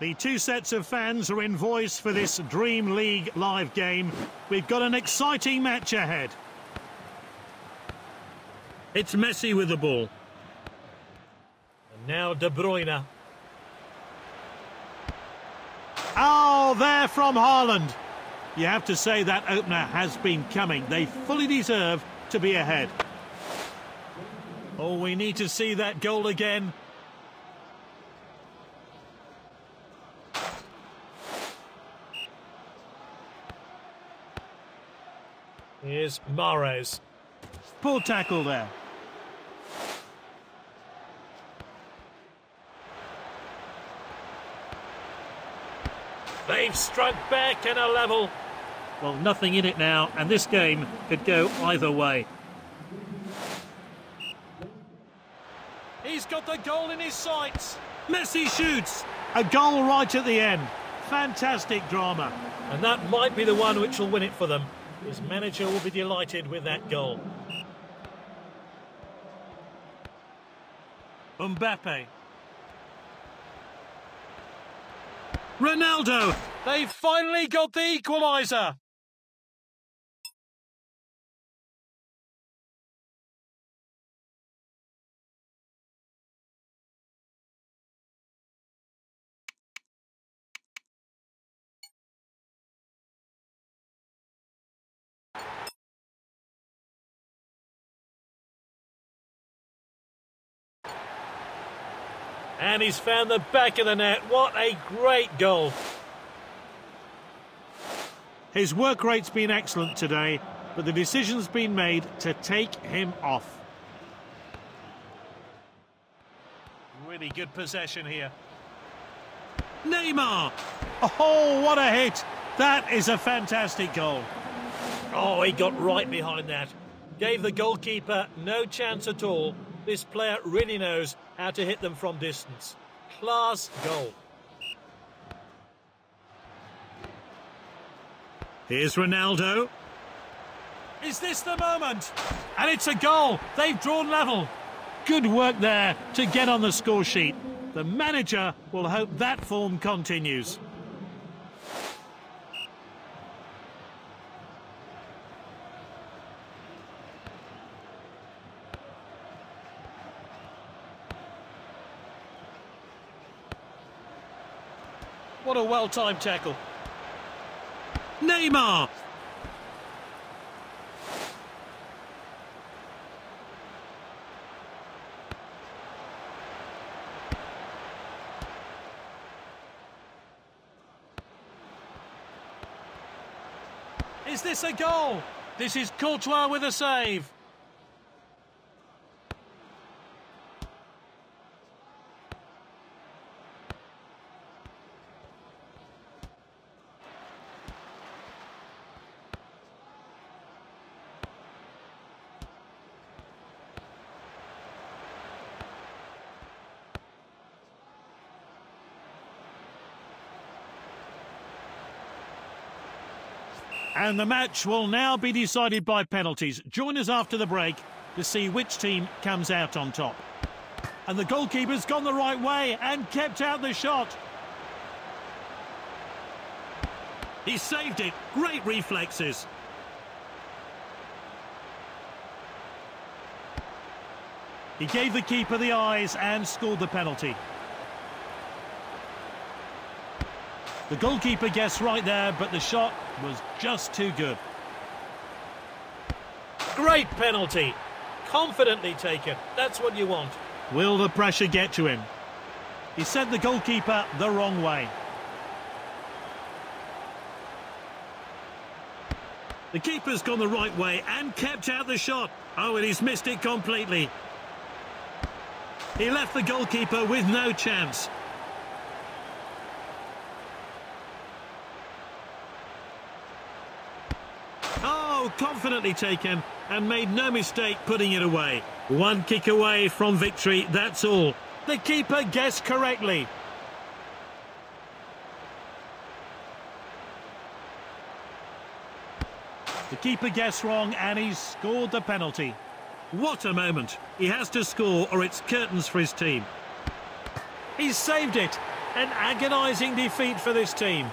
The two sets of fans are in voice for this Dream League live game. We've got an exciting match ahead. It's Messi with the ball. And now De Bruyne. Oh, there from Haaland. You have to say that opener has been coming. They fully deserve to be ahead. Oh, we need to see that goal again. Here's Mahrez. Poor tackle there. They've struck back in a level. Well, nothing in it now, and this game could go either way. He's got the goal in his sights. Messi shoots. A goal right at the end. Fantastic drama. And that might be the one which will win it for them. His manager will be delighted with that goal. Mbappe. Ronaldo. They've finally got the equaliser. And he's found the back of the net. What a great goal. His work rate's been excellent today, but the decision's been made to take him off. Really good possession here. Neymar! Oh, what a hit! That is a fantastic goal. Oh, he got right behind that. Gave the goalkeeper no chance at all. This player really knows how to hit them from distance. Class goal. Here's Ronaldo. Is this the moment? And it's a goal. They've drawn level. Good work there to get on the score sheet. The manager will hope that form continues. What a well-timed tackle. Neymar! Is this a goal? This is Courtois with a save. And the match will now be decided by penalties. Join us after the break to see which team comes out on top. And the goalkeeper's gone the right way and kept out the shot. He saved it. Great reflexes. He gave the keeper the eyes and scored the penalty. The goalkeeper guessed right there, but the shot was just too good. Great penalty. Confidently taken. That's what you want. Will the pressure get to him? He sent the goalkeeper the wrong way. The keeper's gone the right way and kept out the shot. Oh, and he's missed it completely. He left the goalkeeper with no chance. Confidently taken and made no mistake putting it away. One kick away from victory, that's all. The keeper guessed correctly. The keeper guessed wrong and he's scored the penalty. What a moment. He has to score or it's curtains for his team. He's saved it An agonising defeat for this team.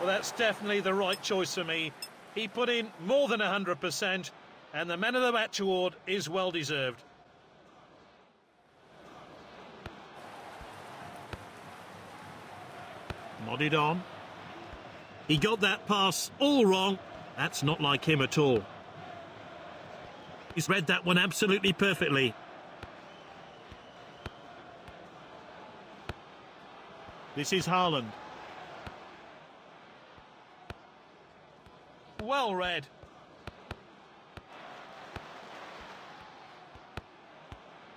Well, that's definitely the right choice for me. He put in more than 100%, and the Man of the Match award is well-deserved. Nodded on. He got that pass all wrong. That's not like him at all. He's read that one absolutely perfectly. This is Haaland. Well read.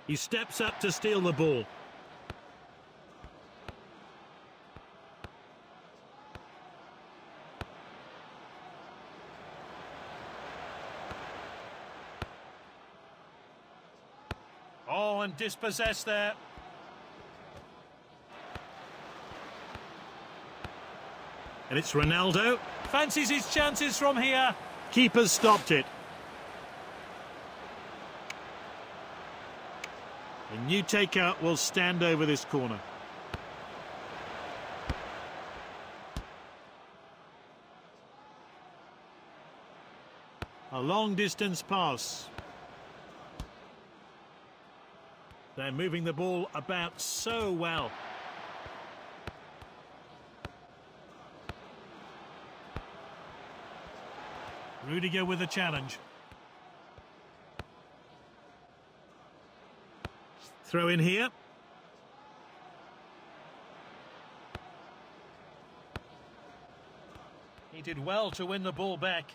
He steps up to steal the ball. Oh, and dispossessed there. And it's Ronaldo. Fancies his chances from here. Keeper's stopped it. A new takeout will stand over this corner. A long distance pass. They're moving the ball about so well. Rudiger with a challenge. Throw in here. He did well to win the ball back.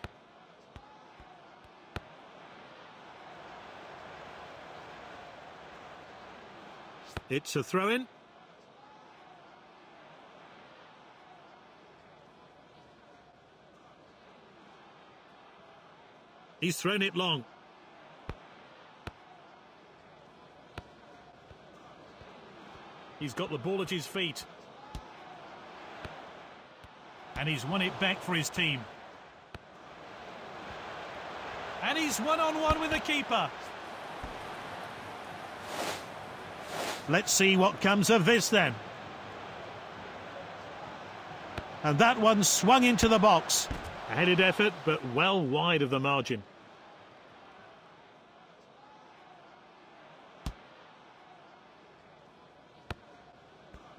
It's a throw-in. He's thrown it long. He's got the ball at his feet. And he's won it back for his team. And he's one-on-one with the keeper. Let's see what comes of this then. And that one swung into the box. A headed effort, but well wide of the margin.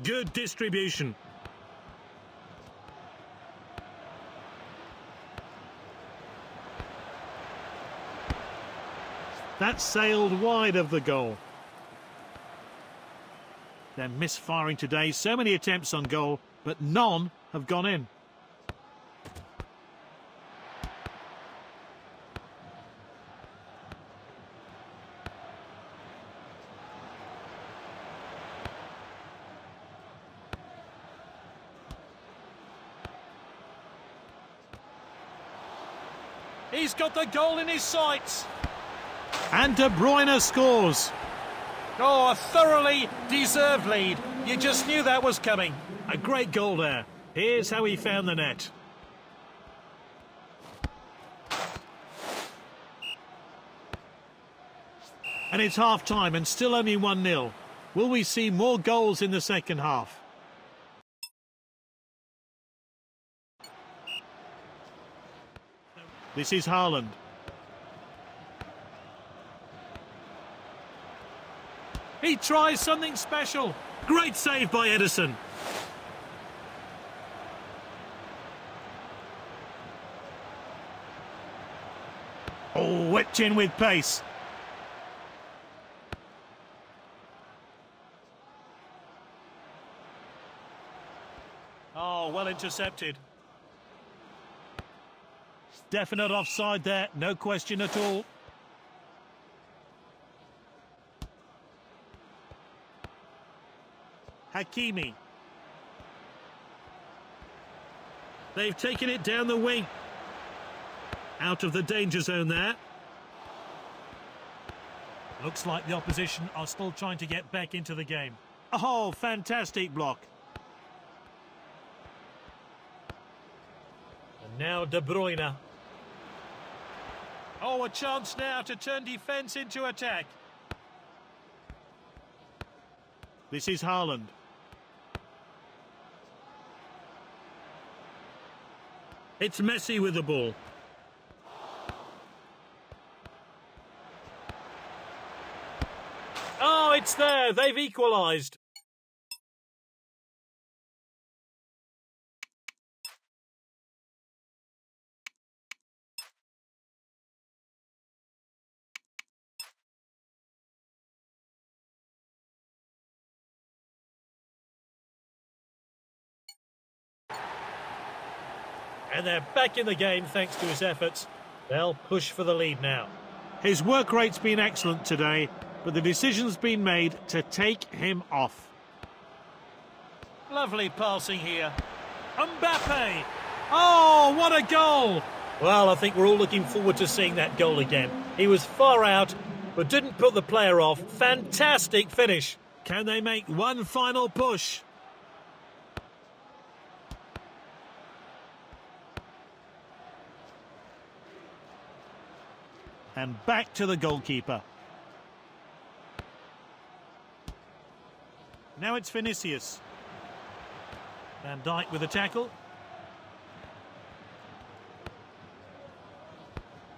Good distribution. That sailed wide of the goal. They're misfiring today. So many attempts on goal, but none have gone in. He's got the goal in his sights. And De Bruyne scores. Oh, a thoroughly deserved lead. You just knew that was coming. A great goal there. Here's how he found the net. And it's half-time and still only 1-0. Will we see more goals in the second half? This is Haaland. He tries something special. Great save by Ederson. Oh, whipped in with pace. Oh, well intercepted. Definite offside there, no question at all. Hakimi. They've taken it down the wing. Out of the danger zone there. Looks like the opposition are still trying to get back into the game. Oh, fantastic block. And now De Bruyne. Oh, a chance now to turn defence into attack. This is Haaland. It's Messi with the ball. Oh, it's there. They've equalised. And they're back in the game thanks to his efforts. They'll push for the lead now. His work rate's been excellent today, but the decision's been made to take him off. Lovely passing here. Mbappe! Oh, what a goal! Well, I think we're all looking forward to seeing that goal again. He was far out, but didn't put the player off. Fantastic finish. Can they make one final push? And back to the goalkeeper. Now it's Vinicius. Van Dijk with a tackle.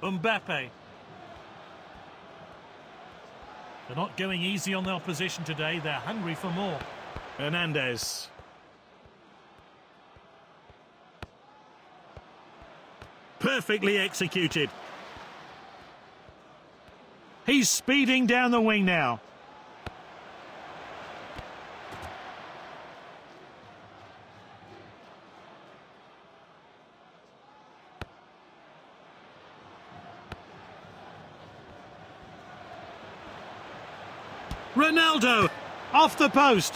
Mbappe. They're not going easy on the opposition today. They're hungry for more. Hernandez. Perfectly executed. He's speeding down the wing now. Ronaldo, off the post.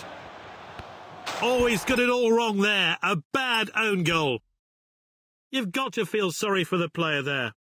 Oh, he's got it all wrong there. A bad own goal. You've got to feel sorry for the player there.